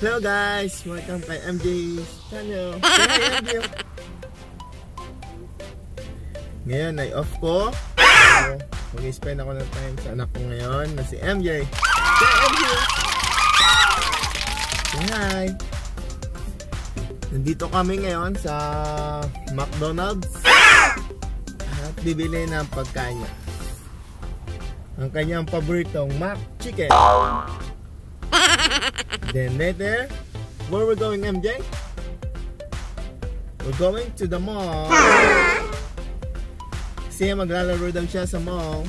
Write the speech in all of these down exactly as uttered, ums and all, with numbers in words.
Hello guys, welcome to M J's channel. Hi M J. Ngayon ay off ko. So, mag-spend ako ng time sa anak ko ngayon na si M J. Hi M J. Hi. Nandito kami ngayon sa McDonald's at bibili ng pagkain niya. Ang kanyang paboritong Mac Chicken. Then later, where we're going, M J? We're going to the mall. Kasi maglalaro daw siya sa mall.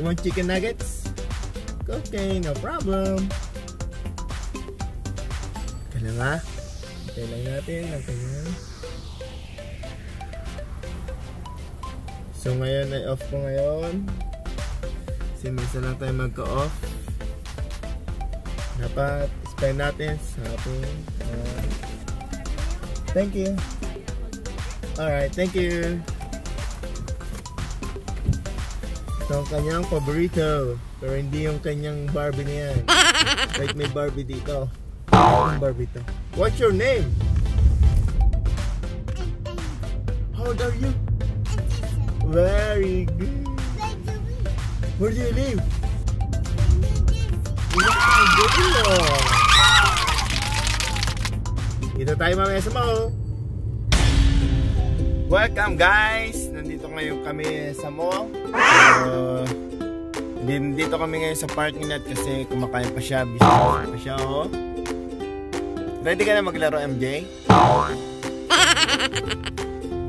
You want chicken nuggets? Okay, no problem. Kala nga. Hintay lang natin. Hintay lang. So ngayon ay off ko ngayon. Kasi minsan lang tayo magka-off. Dapat spend natin sa ating uh, thank you. Alright, thank you. Ito ang kanyang paborito. Pero hindi yung kanyang Barbie na yan. Like may Barbie dito. Barbie to. What's your name? How old are you? Very good. Where do you live? Ito tayo mamaya sa mall. Welcome guys! Nandito ngayon kami sa mall. Uh, nandito kami ngayon sa parking lot kasi kumakain pa siya. Busy pa siya, oh. Ready ka na maglaro, M J?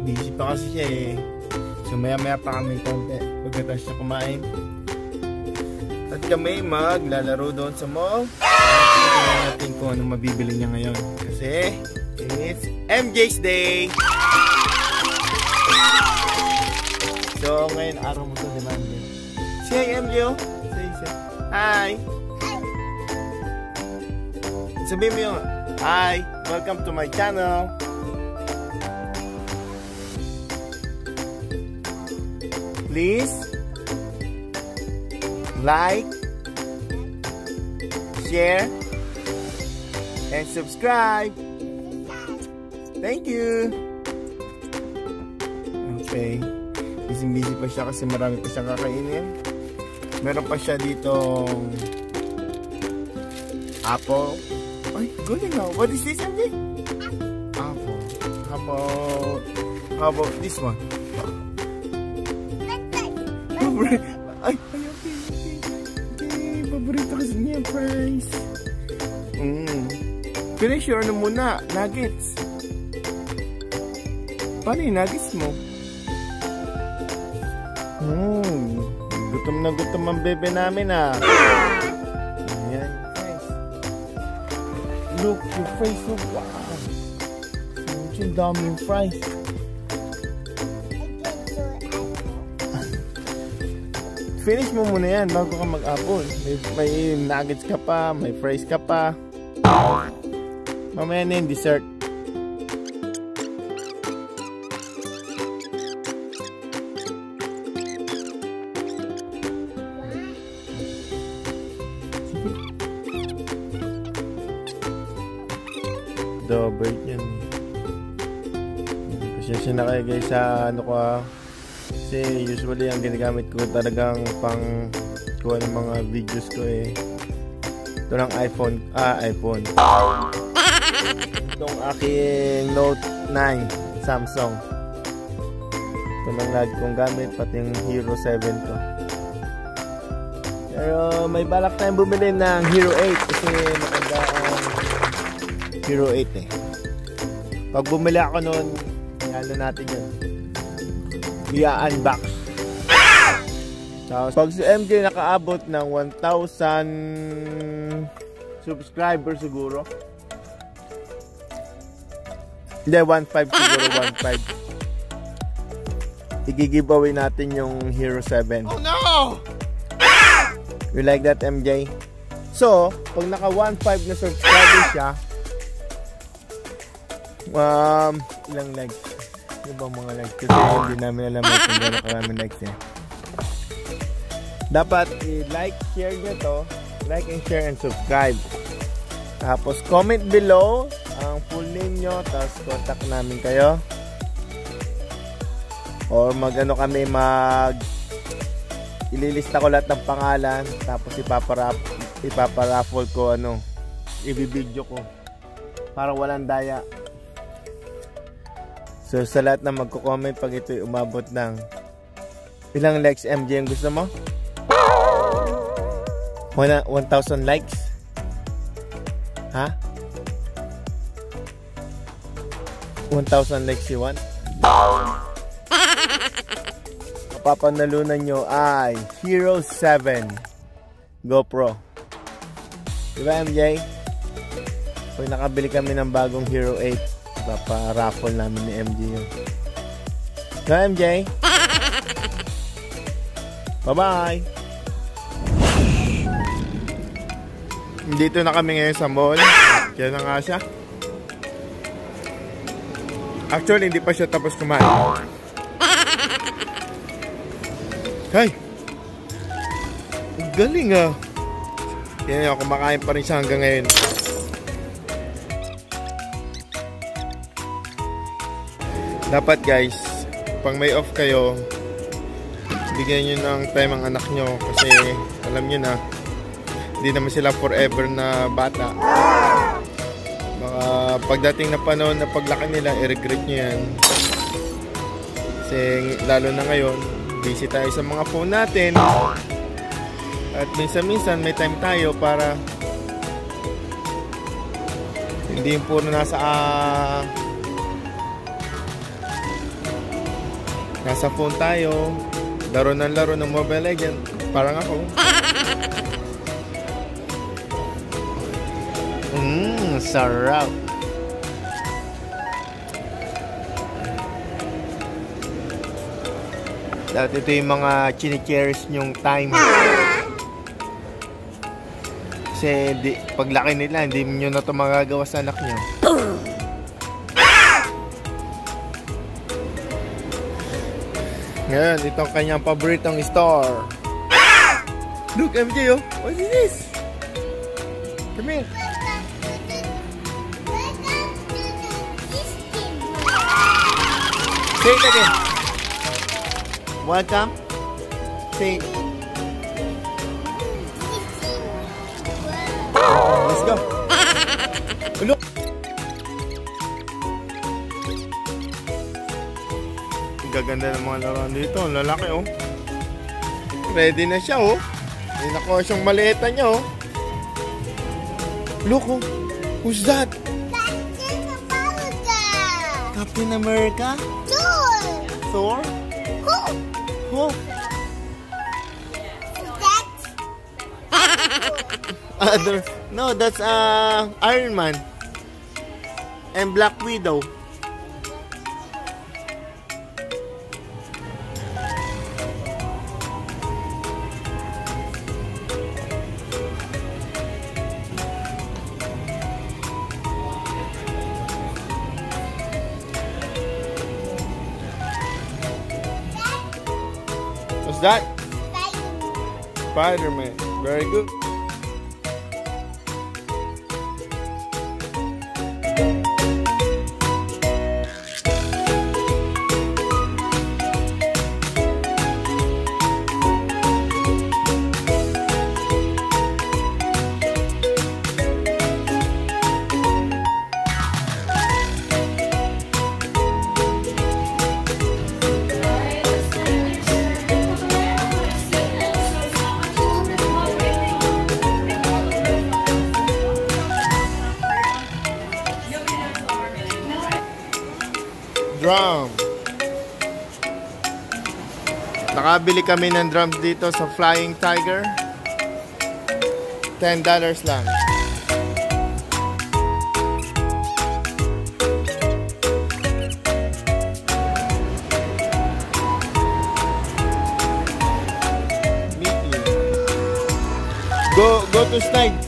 Busy pa kasi siya eh. So maya maya pa kami konti. Pagkatapos na kumain. At kami maglalaro doon sa mall. Tignan natin kung anong mabibili niya ngayon. Kasi it's M J's Day! So ngayon araw mo ito, di ba M J? Say M J! Say, say. Hi! Sabihin mo yung hi! Welcome to my channel! Please like, share, and subscribe. Thank you. Okay. Busy-busy pa siya kasi marami pa siyang kakainin. Meron pa siya dito apple. Ay, galing na. What is this, M J? Apple. Apple. How about this one? Ay, paborito kasi niya price. Mm. Finish your ano muna, nuggets. Paano yung nuggets mo? Mm. Gutom na gutom ang bebe namin ah. Ayan, guys. Look, your face, oh, wow. Ang daming price. Finish mo muna yan bago ka mag-apple. May, may nuggets ka pa, may fries ka pa. Mamaya na yung dessert. Double yan. Pasensya na kayo guys sa ano ko ah. Kasi usually ang ginagamit ko talagang pang kuha ng mga videos ko eh. Ito lang iPhone. Ah, iPhone. Itong aking Note nine Samsung. Ito lang lagi kong gamit. Pati yung Hero seven ko. Pero may balak tayong bumili ng Hero eight. Kasi maganda ang Hero eight eh. Pag bumili ako noon, halo natin yun. I-unbox. Tapos pag si M J nakaabot ng one thousand subscribers siguro. Hindi, one five siguro, one five. I-giveaway natin yung Hero seven. Oh no! You like that, M J? So, pag naka one five na subscriber siya, um, ilang likes? Diba mga likes? Kasi hindi namin alam kung gano'n karami likes eh. Dapat i-like, share nyo to. Like and share and subscribe. Tapos comment below ang full name nyo, tapos contact namin kayo. Or magano kami mag ililista ko lahat ng pangalan, tapos ipaparap ipaparaffle ko, ano, ibibidyo ko para walang daya. So sa lahat na magko-comment pag ito'y umabot ng ilang likes, M J, ang gusto mo? one thousand likes? Ha? one thousand likes you want? Papanalunan nyo ay Hero seven GoPro. Diba, M J? Pag nakabili kami ng bagong Hero eight, papa-raffle namin ni M J yun. So, M J? Bye-bye! Dito na kami ngayon sa mall. Diyan na nga siya. Actually, hindi pa siya tapos kumain. Hey! Ang galing ah! Yan yun, kumakain pa rin siya hanggang ngayon. Dapat guys, pang may off kayo, bigyan nyo ng time ang anak nyo. Kasi alam nyo na, hindi naman sila forever na bata. Baka pagdating na panahon na paglaki nila, i-regret nyo yan. Kasi lalo na ngayon, busy tayo sa mga phone natin. At minsan-minsan may time tayo para hindi yung puro nasa uh, nasa phone tayo. Laro ng laro ng Mobile Legends. Parang ako. Mmm, sarap. At ito yung mga chine-cherish nyong time. Kasi di, paglaki nila, hindi nyo na ito magagawa sa anak nyo. Ngayon, ito ang kanyang paboritong store. Look, M J, oh. What is this? Come here. Say it again. Welcome. Say. Let's go. Look. Gaganda ng mga laruan dito. Lalaki oh. Ready na siya oh. May nakuha siyang maleta niya oh. Look oh. Who's that? Captain America. Captain America? Thor. Thor? Who? Oh. Other, no, that's uh, Iron Man and Black Widow. That Spider-Man. Very good. Drum. Nakabili kami ng drums dito sa Flying Tiger. ten dollars lang. Go, go to snakes.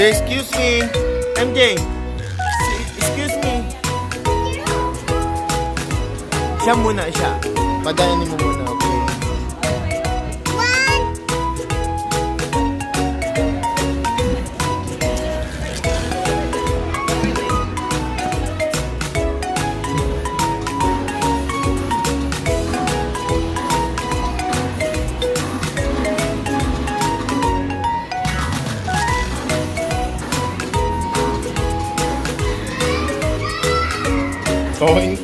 Say excuse me, M J. Say excuse me. Siya muna siya. Padayanin mo muna, okay? One. Going.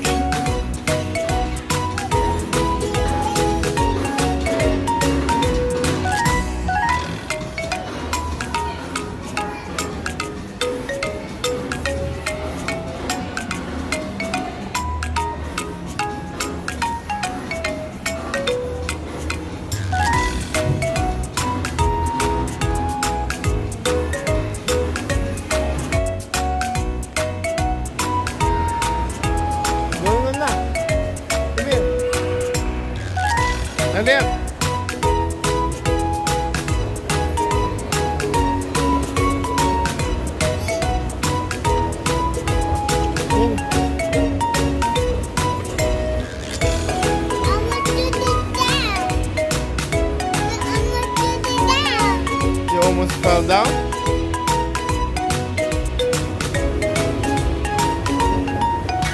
Down.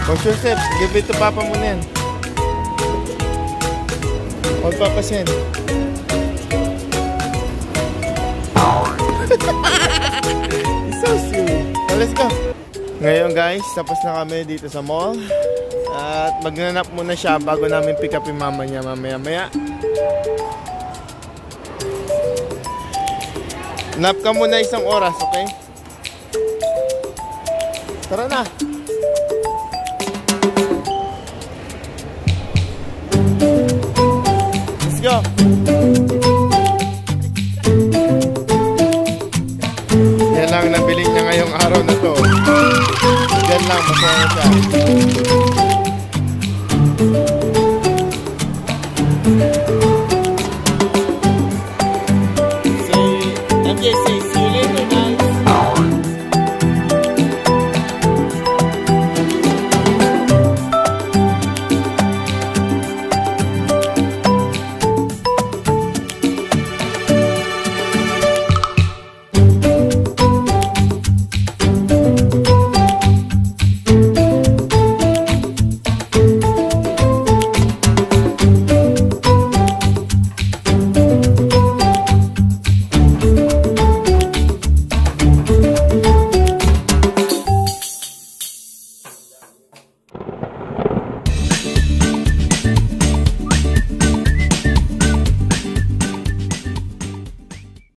Watch yourself. Give it to Papa muna yan. Hold Papa's hand. It's so silly. So let's go. Ngayon guys, tapos na kami dito sa mall. At magnanap muna siya bago namin pick up yung mama niya mamaya-maya. Nap ka muna isang oras, okay? Tara na! Let's go! Yan lang nabili niya ngayong araw na to. Yan lang, masaya siya.